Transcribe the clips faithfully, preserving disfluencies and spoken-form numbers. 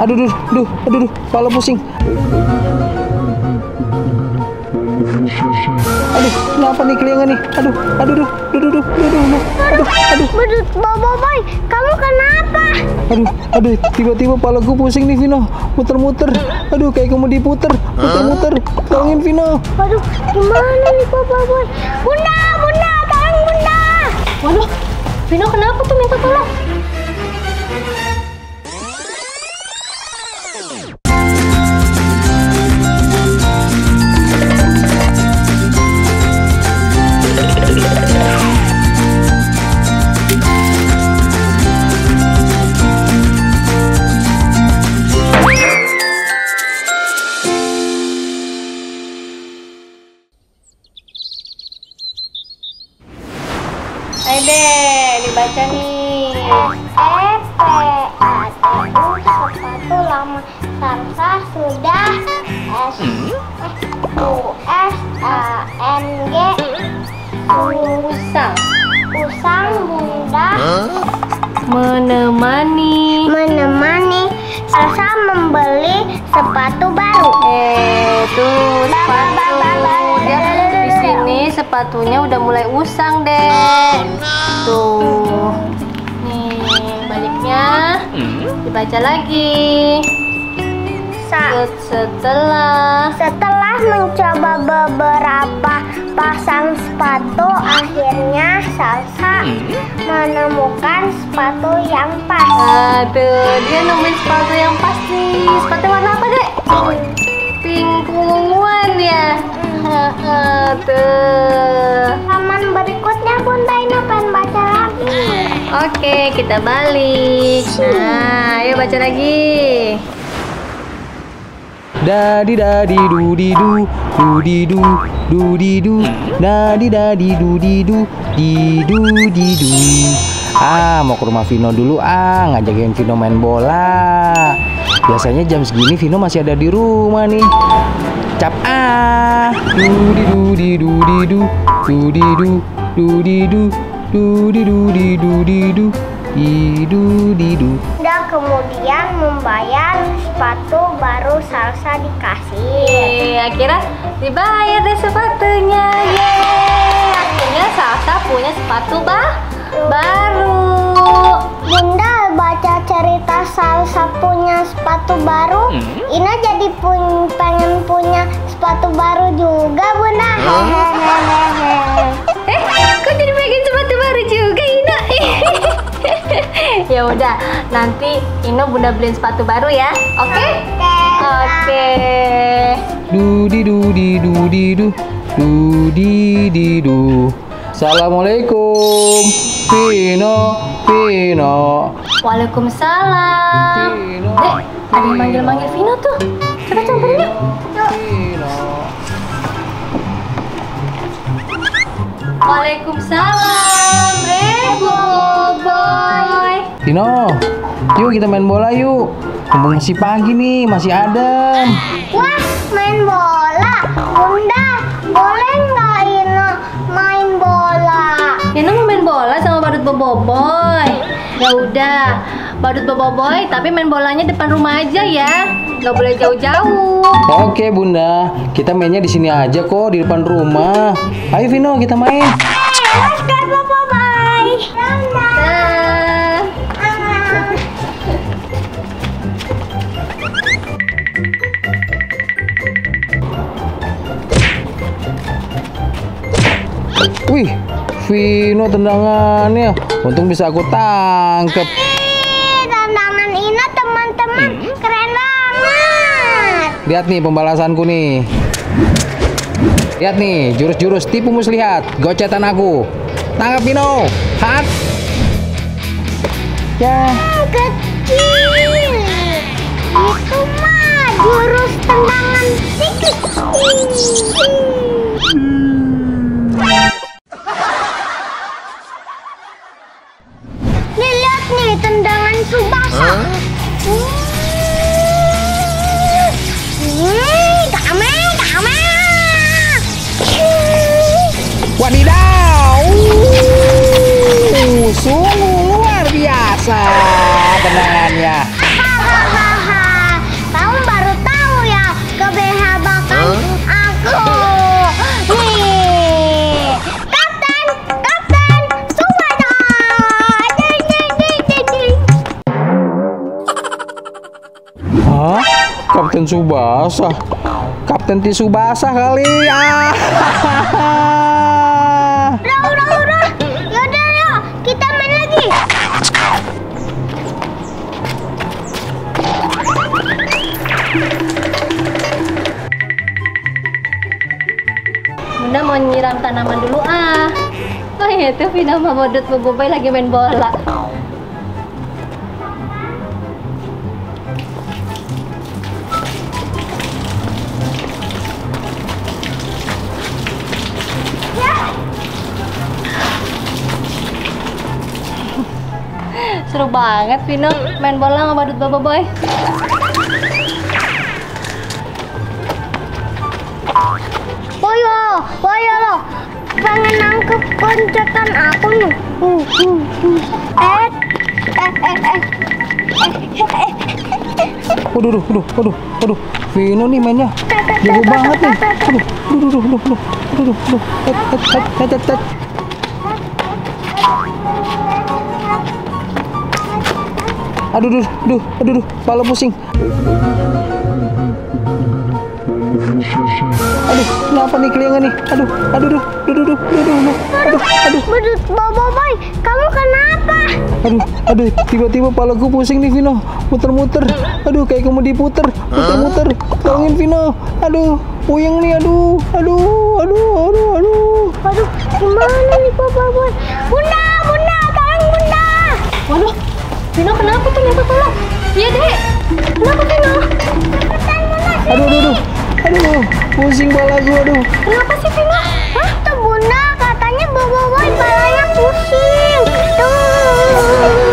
Aduh, duh, duh, aduh, duh, kepala pusing. Aduh, kenapa nih kelingan nih? Aduh, aduh, duh, duh, duh, duh, duh, duh, aduh, aduh. Aduh, Boboiboy, kamu kenapa? Aduh, aduh, tiba-tiba kepala gue pusing nih, Vino. Muter-muter. Aduh, kayak kamu diputer. Muter-muter. Tolongin, Vino. Aduh, gimana nih, Boboiboy? Bunda, bunda, tolong bunda. Waduh, Vino kenapa tuh minta tolong? Deh, dibaca nih. S P A satu sepatu lama Sarsa sudah S U S A N G usang usang bunda menemani menemani Sarsa membeli sepatu baru. Eh, tuh sepatu. Ini sepatunya udah mulai usang deh. Tuh, nih baliknya dibaca lagi. Setelah setelah mencoba beberapa pasang sepatu, akhirnya Sarsa menemukan sepatu yang pas. Aduh, dia nemuin sepatu yang pas nih. Sepatu warna apa deh? Pingguan ya. Halaman berikutnya Bunda Ina pengen baca lagi. Oke, kita balik. Nah, ayo baca lagi. Dadi dadi dudi du dudi du dudi du dadi dadi dudi du di du di du. Ah, mau ke rumah Vino dulu ah, ngajakin Vino main bola. Biasanya jam segini Vino masih ada di rumah nih. Cap ah, dudi dudi dudi du, dudi du, dudi du, dudi dudi dudi du, dudi du. Dan kemudian membayar sepatu baru Sarsa dikasih. Yeay, akhirnya dibayar deh sepatunya. Yeay, akhirnya Sarsa punya sepatu bah baru. Bunda baca cerita Sarsa punya sepatu baru, hmm? Ina jadi pun pengen punya sepatu baru juga, Bunda. Hehehehe. Eh, kok jadi pengen sepatu baru juga, Ina? Ya udah, nanti Ina Bunda beliin sepatu baru ya, oke? Okay? Oke. Okay. Dudi dudi dudi du, dudi didu. Assalamualaikum, Vino. Vino. Waalaikumsalam. Vino. Dek, ada yang manggil-manggil Vino tuh. Coba cemperin yuk. Vino. Waalaikumsalam. Eh, Boboiboy. Vino, yuk kita main bola yuk. Mumpung masih pagi nih, masih adem. Wah, main bola. Bunda, boleh nggak Vino main bola? Vino mau main bola sama badut Boboiboy. Ya udah, badut Boboiboy, tapi main bolanya depan rumah aja ya. Nggak boleh jauh-jauh. Oke, Bunda. Kita mainnya di sini aja kok, di depan rumah. Ayo Vino, kita main. Let's go Boboiboy. Wih, Vino tendangannya. Untung bisa aku tangkep. Hei, tendangan Ina teman-teman, hmm? Keren banget. Lihat nih pembalasanku nih. Lihat nih, jurus-jurus tipu muslihat, gocetan aku. Tangkap Vino. Hat. Ya. Hmm, kecil. Itu mah jurus tendangan tikus. Tsubasa. Hmm, kame, kame. Wadidaw. Tsubasa. Kapten Tsubasa kali ya. Udah, udah, udah. Yaudah, yuk. Kita main lagi. Bunda mau nyiram tanaman dulu ah. Oh iya tuh, Vino sama Dut Boboiboy lagi main bola. Seru banget Vino main bola sama Dut Boboiboy. Woyo, woyo lo, pengen nangkep konjakan aku nih. Uh, uh, uh. Eh, eh, eh, eh. Waduh, waduh, waduh, waduh, waduh. Vino nih mainnya jago banget nih. Waduh, waduh, waduh, waduh, waduh, waduh. Eh, eh, eh, eh, eh. Aduh, duh, duh, aduh, duh, kepala pusing. Aduh, kenapa nih kelingan nih? Aduh, aduh, duh, duh, duh, duh, duh, duh, aduh, aduh. Dut Boboiboy, kamu kenapa? Aduh, aduh, tiba-tiba palaku pusing nih Vino, muter-muter. Aduh, kayak kamu diputer, muter-muter. Tolongin Vino, aduh, puyeng nih, aduh, aduh, aduh, aduh, aduh. Aduh, gimana nih Boboiboy? Bunda, bunda, tolong bunda. Waduh. Vino kenapa tuh minta tolong? Iya deh, kenapa Vino? Cepetan Bunda sini. Aduh, aduh, aduh, aduh, pusing bola gue, aduh. Kenapa sih Vino? Hah? Tuh Bunda, katanya Boboiboy balanya pusing. Tuh.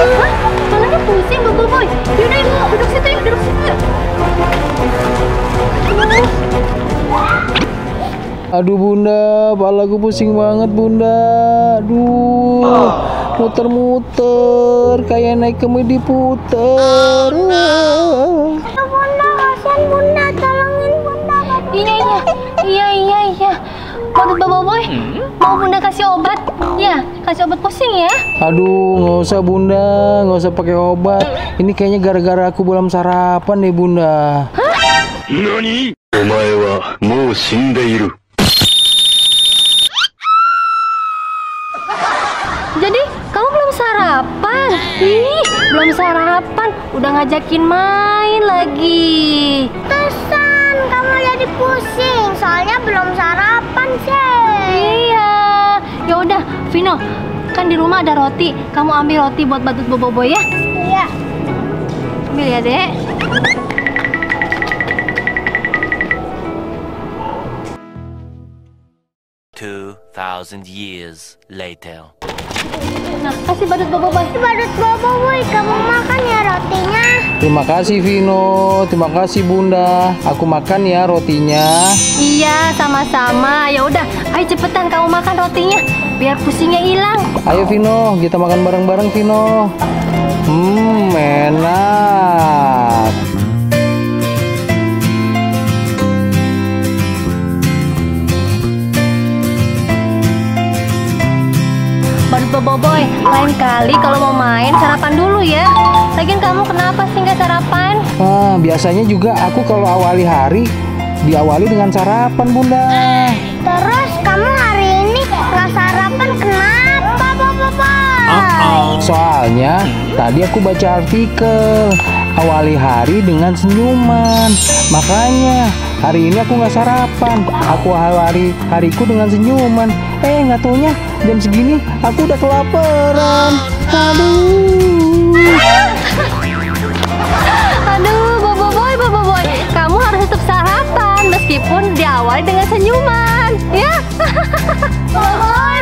Hah? Balanya pusing Boboiboy? Yaudah yuk, duduk situ yuk, duduk situ yuk. Aduh Bunda, bala gue pusing banget Bunda. Aduh. Oh. Muter-muter, kayak naik kemudi puter. Oh, Bunda, kasihan Bunda, tolongin Bunda. Iya, iya, iya, iya, iya. Mau Boboiboy, mau Bunda kasih obat? Ya, kasih obat pusing ya. Aduh, nggak usah Bunda, nggak usah pakai obat. Ini kayaknya gara-gara aku belum sarapan deh Bunda. Hah? Nani? Omae wa mou shindeiru. Sarapan, ih belum sarapan, udah ngajakin main lagi. Tesan, kamu jadi pusing, soalnya belum sarapan sih. Iya, ya udah, Vino, kan di rumah ada roti, kamu ambil roti buat Dut Boboiboy ya. Iya. Ambil ya dek. Two thousand years later. Nah, kasih Dut Boboiboy. Dut Boboiboy, kamu makan ya rotinya. Terima kasih Vino, terima kasih Bunda. Aku makan ya rotinya. Iya, sama-sama. Ya udah, ayo cepetan kamu makan rotinya, biar pusingnya hilang. Ayo Vino, kita makan bareng-bareng Vino. Hmm, enak. Boboiboy, lain kali kalau mau main sarapan dulu ya. Lagian kamu kenapa sih nggak sarapan? Ah, biasanya juga aku kalau awali hari diawali dengan sarapan Bunda. Terus kamu hari ini nggak sarapan kenapa Boboiboy? Uh-oh. Soalnya tadi aku baca artikel awali hari dengan senyuman, makanya hari ini aku nggak sarapan. Aku awali hariku dengan senyuman. Eh nggak taunya jam segini aku udah kelaparan. Aduh. Aduh, Boboiboy, Boboiboy, kamu harus tetap sarapan meskipun diawali dengan senyuman, ya.